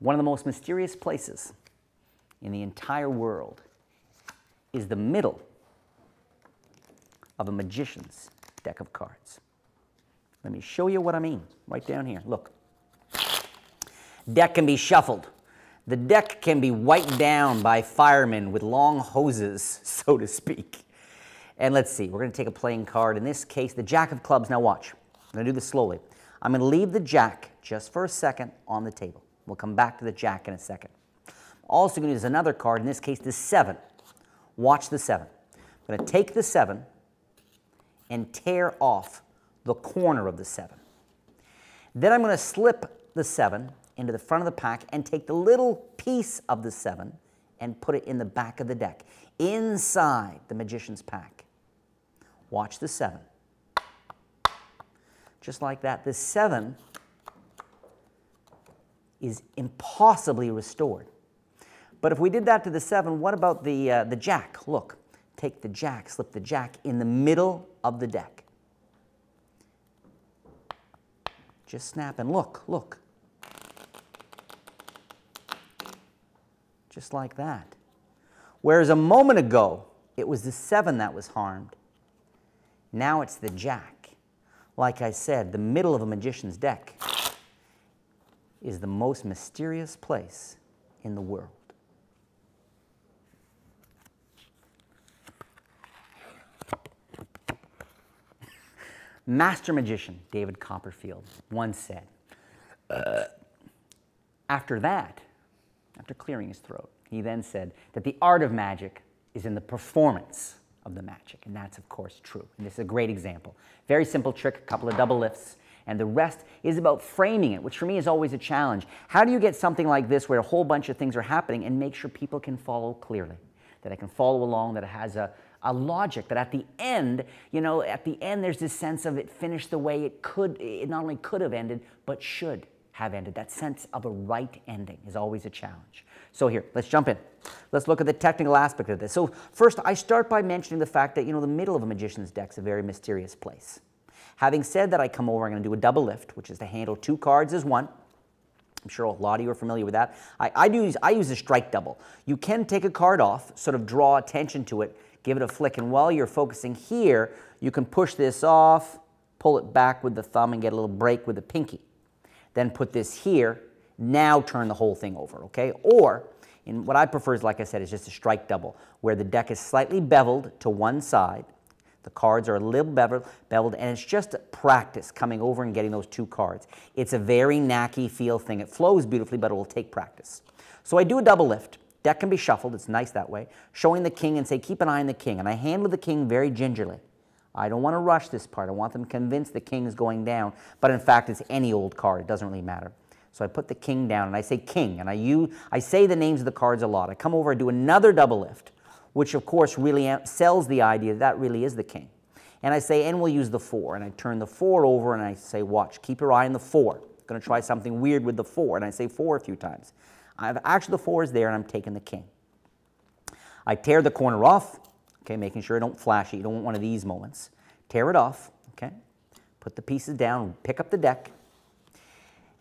One of the most mysterious places in the entire world is the middle of a magician's deck of cards. Let me show you what I mean right down here. Look. Deck can be shuffled. The deck can be wiped down by firemen with long hoses, so to speak. And let's see, we're going to take a playing card. In this case, the Jack of clubs. Now watch. I'm going to do this slowly. I'm going to leave the Jack just for a second on the table. We'll come back to the Jack in a second. Also going to use another card, in this case the 7. Watch the 7. I'm going to take the 7 and tear off the corner of the 7. Then I'm going to slip the 7 into the front of the pack and take the little piece of the 7 and put it in the back of the deck, inside the magician's pack. Watch the 7. Just like that, the 7 is impossibly restored. But if we did that to the 7, what about the Jack? Look, take the Jack, slip the Jack in the middle of the deck. Just snap and look, look. Just like that. Whereas a moment ago, it was the 7 that was harmed. Now it's the Jack. Like I said, the middle of a magician's deck is the most mysterious place in the world. Master magician David Copperfield once said, after clearing his throat, he then said that the art of magic is in the performance of the magic. And that's, of course, true. And this is a great example. Very simple trick, a couple of double lifts. And the rest is about framing it, which for me is always a challenge. How do you get something like this where a whole bunch of things are happening and make sure people can follow clearly? That I can follow along, that it has a logic, that at the end, you know, at the end there's this sense of it finished the way it could, it not only could have ended, but should have ended. That sense of a right ending is always a challenge. So here, let's jump in. Let's look at the technical aspect of this. So first, I start by mentioning the fact that, you know, the middle of a magician's deck is a very mysterious place. Having said that, I come over, I'm going to do a double lift, which is to handle 2 cards as one. I'm sure a lot of you are familiar with that. I use a strike double. You can take a card off, sort of draw attention to it, give it a flick, and while you're focusing here, you can push this off, pull it back with the thumb, and get a little break with the pinky. Then put this here, now turn the whole thing over, okay? Or, in what I prefer is, like I said, is just a strike double, where the deck is slightly beveled to one side. The cards are a little beveled, and it's just practice coming over and getting those 2 cards. It's a very knacky feel thing. It flows beautifully, but it will take practice. So I do a double lift. Deck can be shuffled. It's nice that way. Showing the king and say, keep an eye on the king. And I handle the king very gingerly. I don't want to rush this part. I want them convinced the king is going down. But in fact, it's any old card. It doesn't really matter. So I put the king down, and I say king. And I say the names of the cards a lot. I come over, I do another double lift, which of course really sells the idea that really is the king. And I say, and we'll use the 4. And I turn the 4 over and I say, watch, keep your eye on the 4. I'm going to try something weird with the 4. And I say 4 a few times. Actually, the 4 is there and I'm taking the king. I tear the corner off, okay, making sure I don't flash it. You don't want one of these moments. Tear it off, okay, put the pieces down, pick up the deck.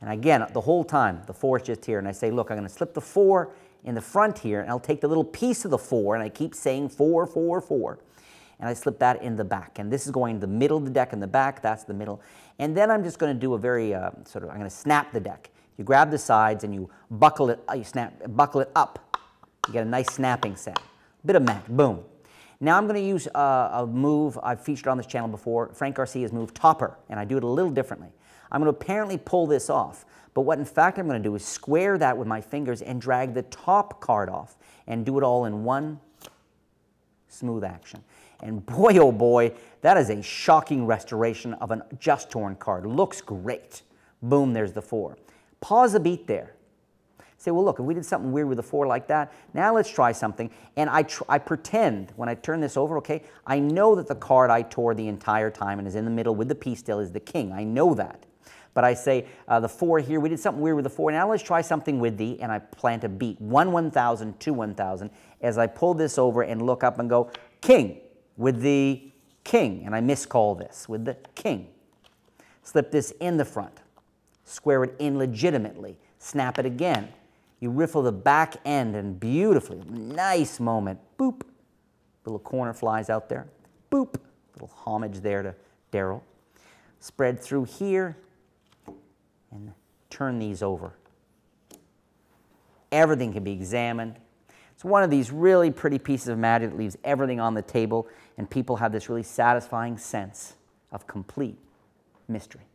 And again, the whole time, the 4 is just here. And I say, look, I'm going to slip the 4 in the front here, and I'll take the little piece of the 4, and I keep saying 4, 4, 4, and I slip that in the back, and this is going to the middle of the deck in the back. That's the middle, and then I'm just going to do a very I'm going to snap the deck. You grab the sides and you buckle it. You snap, buckle it up. You get a nice snapping sound. Bit of magic. Boom. Now I'm going to use a move I've featured on this channel before. Frank Garcia's move, Topper, and I do it a little differently. I'm going to apparently pull this off, but what in fact I'm going to do is square that with my fingers and drag the top card off and do it all in one smooth action. And boy, oh boy, that is a shocking restoration of an just torn card. Looks great. Boom, there's the 4. Pause a beat there. Say, well, look, if we did something weird with the 4 like that, now let's try something. And I pretend, when I turn this over, okay, I know that the card I tore the entire time and is in the middle with the piece still is the king. I know that. But I say, the 4 here, we did something weird with the 4, now let's try something with the, and I plant a beat, 1, 1,000, 2, 1,000, as I pull this over and look up and go, king, with the king, and I miscall this, with the king. Slip this in the front, square it in legitimately, snap it again, You riffle the back end and beautifully, nice moment, boop, little corner flies out there, boop, little homage there to Daryl. Spread through here and turn these over. Everything can be examined. It's one of these really pretty pieces of magic that leaves everything on the table, and people have this really satisfying sense of complete mystery.